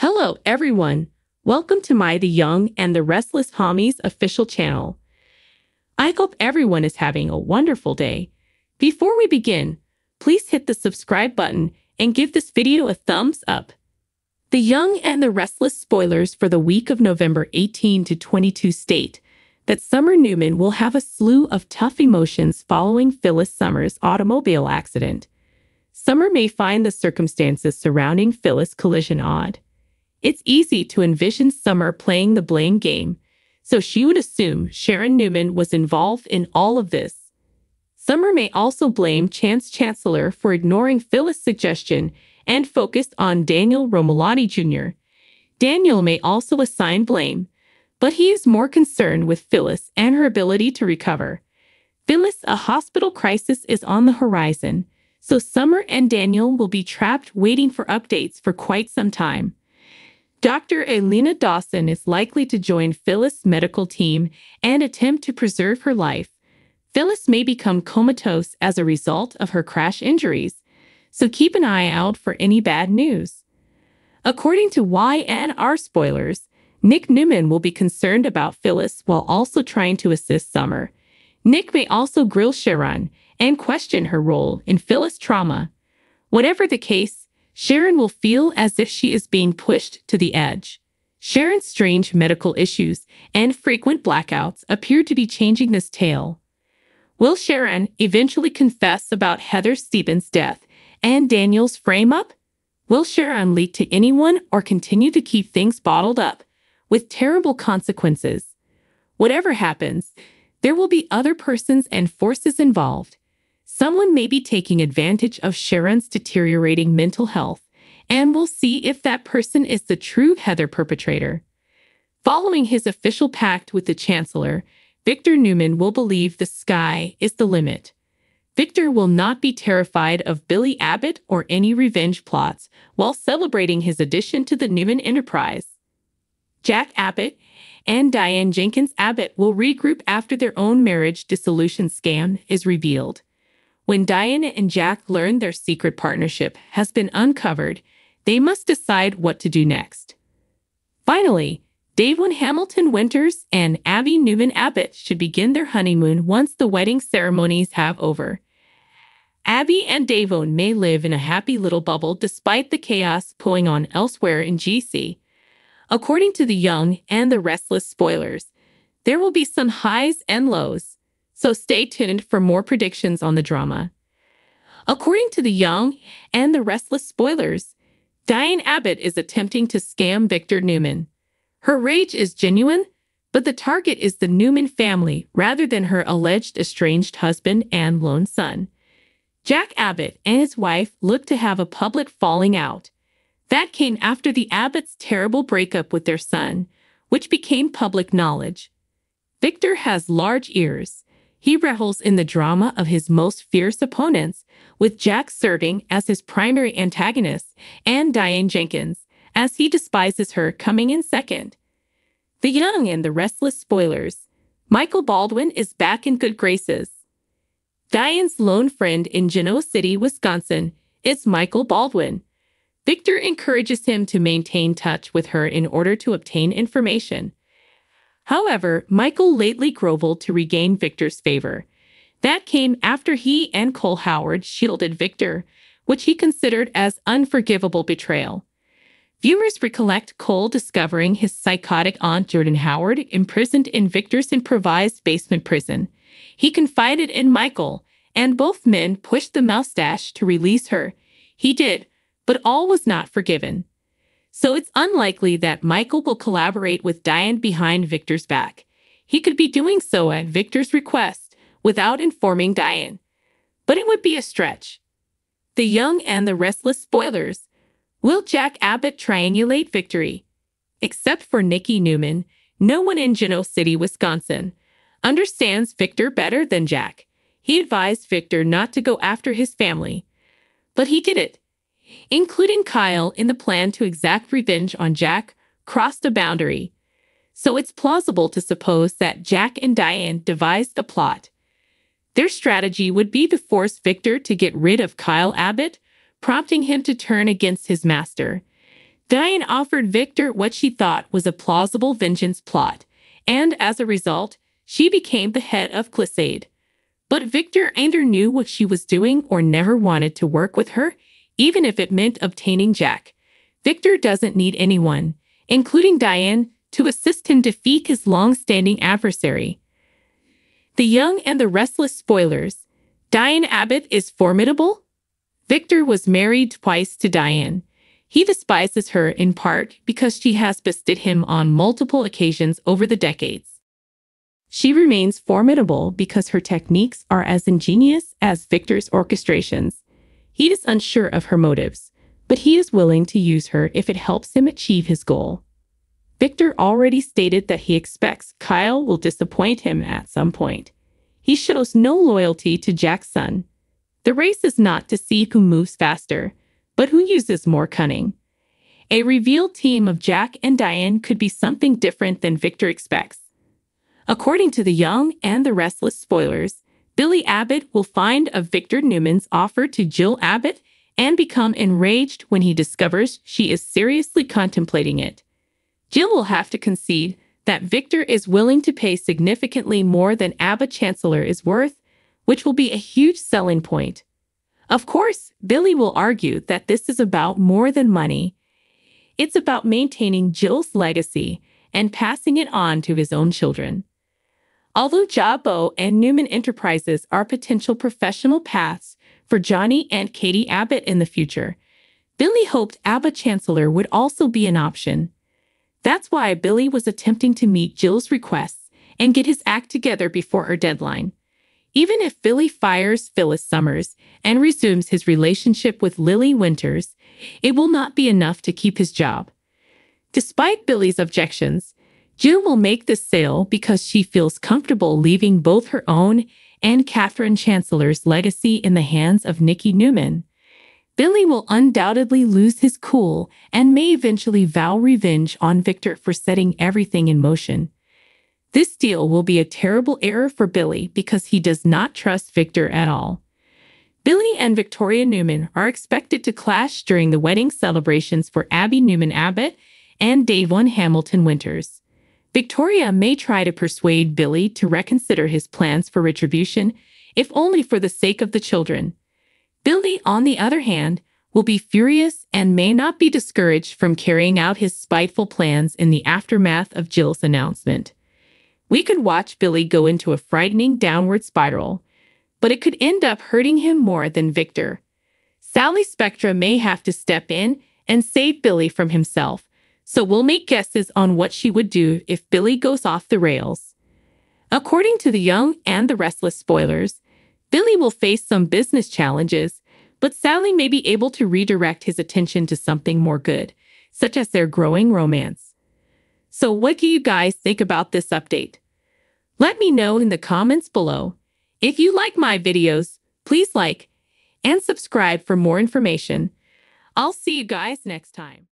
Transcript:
Hello, everyone. Welcome to my The Young and the Restless Homies official channel. I hope everyone is having a wonderful day. Before we begin, please hit the subscribe button and give this video a thumbs up. The Young and the Restless spoilers for the week of November 18 to 22 state that Summer Newman will have a slew of tough emotions following Phyllis Summers' automobile accident. Summer may find the circumstances surrounding Phyllis' collision odd. It's easy to envision Summer playing the blame game, so she would assume Sharon Newman was involved in all of this. Summer may also blame Chance Chancellor for ignoring Phyllis' suggestion and focused on Daniel Romolotti Jr. Daniel may also assign blame, but he is more concerned with Phyllis and her ability to recover. Phyllis, a hospital crisis is on the horizon, so Summer and Daniel will be trapped waiting for updates for quite some time. Dr. Elena Dawson is likely to join Phyllis' medical team and attempt to preserve her life. Phyllis may become comatose as a result of her crash injuries, so keep an eye out for any bad news. According to Y&R spoilers, Nick Newman will be concerned about Phyllis while also trying to assist Summer. Nick may also grill Sharon and question her role in Phyllis' trauma. Whatever the case, Sharon will feel as if she is being pushed to the edge. Sharon's strange medical issues and frequent blackouts appear to be changing this tale. Will Sharon eventually confess about Heather Stevens' death and Daniel's frame-up? Will Sharon leak to anyone or continue to keep things bottled up with terrible consequences? Whatever happens, there will be other persons and forces involved. Someone may be taking advantage of Sharon's deteriorating mental health, and we'll see if that person is the true Heather perpetrator. Following his official pact with the Chancellor, Victor Newman will believe the sky is the limit. Victor will not be terrified of Billy Abbott or any revenge plots while celebrating his addition to the Newman Enterprise. Jack Abbott and Diane Jenkins Abbott will regroup after their own marriage dissolution scam is revealed. When Diane and Jack learn their secret partnership has been uncovered, they must decide what to do next. Finally, Devon Hamilton Winters and Abby Newman Abbott should begin their honeymoon once the wedding ceremonies have over. Abby and Devon may live in a happy little bubble despite the chaos going on elsewhere in GC. According to The Young and the Restless spoilers, there will be some highs and lows, so stay tuned for more predictions on the drama. According to The Young and the Restless spoilers, Diane Abbott is attempting to scam Victor Newman. Her rage is genuine, but the target is the Newman family rather than her alleged estranged husband and lone son. Jack Abbott and his wife look to have a public falling out. That came after the Abbott's terrible breakup with their son, which became public knowledge. Victor has large ears. He revels in the drama of his most fierce opponents, with Jack serving as his primary antagonist and Diane Jenkins, as he despises her, coming in second. The Young and the Restless spoilers. Michael Baldwin is back in good graces. Diane's lone friend in Genoa City, Wisconsin, is Michael Baldwin. Victor encourages him to maintain touch with her in order to obtain information. However, Michael lately groveled to regain Victor's favor. That came after he and Cole Howard shielded Victor, which he considered as unforgivable betrayal. Viewers recollect Cole discovering his psychotic aunt Jordan Howard imprisoned in Victor's improvised basement prison. He confided in Michael, and both men pushed the mustache to release her. He did, but all was not forgiven. So it's unlikely that Michael will collaborate with Diane behind Victor's back. He could be doing so at Victor's request without informing Diane, but it would be a stretch. The Young and the Restless spoilers. Will Jack Abbott triangulate victory? Except for Nikki Newman, no one in Genoa City, Wisconsin, understands Victor better than Jack. He advised Victor not to go after his family, but he did it, including Kyle in the plan to exact revenge on Jack, crossed a boundary. So it's plausible to suppose that Jack and Diane devised the plot. Their strategy would be to force Victor to get rid of Kyle Abbott, prompting him to turn against his master. Diane offered Victor what she thought was a plausible vengeance plot, and as a result, she became the head of Glissade. But Victor either knew what she was doing or never wanted to work with her, even if it meant obtaining Jack. Victor doesn't need anyone, including Diane, to assist him defeat his long-standing adversary. The Young and the Restless spoilers. Diane Abbott is formidable. Victor was married twice to Diane. He despises her in part because she has bested him on multiple occasions over the decades. She remains formidable because her techniques are as ingenious as Victor's orchestrations. He is unsure of her motives, but he is willing to use her if it helps him achieve his goal. Victor already stated that he expects Kyle will disappoint him at some point. He shows no loyalty to Jack's son. The race is not to see who moves faster, but who uses more cunning. A revealed team of Jack and Diane could be something different than Victor expects. According to The Young and the Restless spoilers, Billy Abbott will find of Victor Newman's offer to Jill Abbott and become enraged when he discovers she is seriously contemplating it. Jill will have to concede that Victor is willing to pay significantly more than Abby Chancellor is worth, which will be a huge selling point. Of course, Billy will argue that this is about more than money. It's about maintaining Jill's legacy and passing it on to his own children. Although Jabo and Newman Enterprises are potential professional paths for Johnny and Katie Abbott in the future, Billy hoped Abby Chancellor would also be an option. That's why Billy was attempting to meet Jill's requests and get his act together before her deadline. Even if Billy fires Phyllis Summers and resumes his relationship with Lily Winters, it will not be enough to keep his job. Despite Billy's objections, Jill will make this sale because she feels comfortable leaving both her own and Catherine Chancellor's legacy in the hands of Nikki Newman. Billy will undoubtedly lose his cool and may eventually vow revenge on Victor for setting everything in motion. This deal will be a terrible error for Billy because he does not trust Victor at all. Billy and Victoria Newman are expected to clash during the wedding celebrations for Abby Newman Abbott and Devon Hamilton Winters. Victoria may try to persuade Billy to reconsider his plans for retribution, if only for the sake of the children. Billy, on the other hand, will be furious and may not be discouraged from carrying out his spiteful plans in the aftermath of Jill's announcement. We could watch Billy go into a frightening downward spiral, but it could end up hurting him more than Victor. Sally Spectra may have to step in and save Billy from himself, so we'll make guesses on what she would do if Billy goes off the rails. According to The Young and the Restless spoilers, Billy will face some business challenges, but Sally may be able to redirect his attention to something more good, such as their growing romance. So what do you guys think about this update? Let me know in the comments below. If you like my videos, please like and subscribe for more information. I'll see you guys next time.